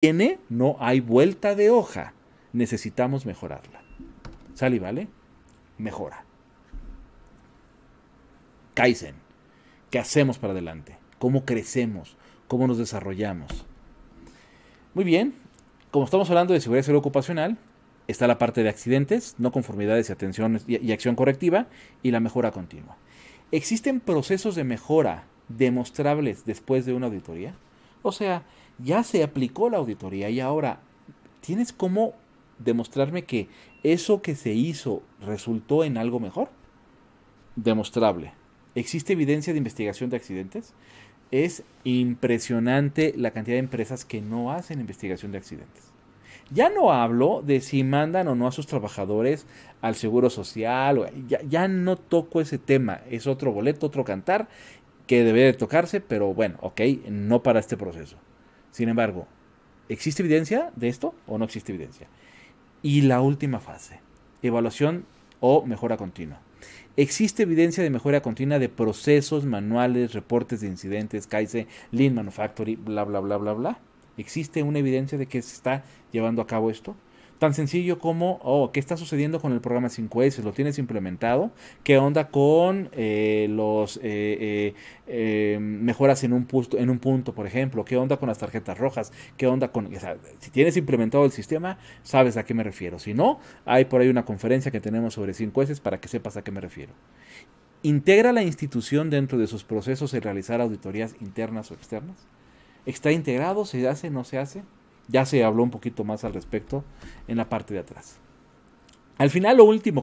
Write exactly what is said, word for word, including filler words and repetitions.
tiene, no hay vuelta de hoja. Necesitamos mejorarla. Sale y vale, mejora. Kaizen. ¿Qué hacemos para adelante? ¿Cómo crecemos? ¿Cómo nos desarrollamos? Muy bien. Como estamos hablando de seguridad y salud ocupacional, está la parte de accidentes, no conformidades y atención y, y acción correctiva, y la mejora continua. ¿Existen procesos de mejora demostrables después de una auditoría? O sea, ya se aplicó la auditoría y ahora ¿tienes cómo demostrarme que eso que se hizo resultó en algo mejor? Demostrable. ¿Existe evidencia de investigación de accidentes? Es impresionante la cantidad de empresas que no hacen investigación de accidentes. Ya no hablo de si mandan o no a sus trabajadores al Seguro Social. O ya, ya no toco ese tema. Es otro boleto, otro cantar que debe tocarse, pero bueno, ok, no para este proceso. Sin embargo, ¿existe evidencia de esto o no existe evidencia? Y la última fase, evaluación o mejora continua. ¿Existe evidencia de mejora continua de procesos, manuales, reportes de incidentes, Kaizen, Lean Manufacturing, bla, bla, bla, bla, bla? ¿Existe una evidencia de que se está llevando a cabo esto? Tan sencillo como, oh, ¿qué está sucediendo con el programa cinco ese? ¿Lo tienes implementado? ¿Qué onda con eh, los eh, eh, eh, mejoras en un, punto, en un punto, por ejemplo? ¿Qué onda con las tarjetas rojas? ¿Qué onda con...? O sea, si tienes implementado el sistema, sabes a qué me refiero. Si no, hay por ahí una conferencia que tenemos sobre cinco ese para que sepas a qué me refiero. ¿Integra la institución dentro de sus procesos el realizar auditorías internas o externas? ¿Está integrado? ¿Se hace? ¿No se hace? Ya se habló un poquito más al respecto en la parte de atrás. Al final, lo último.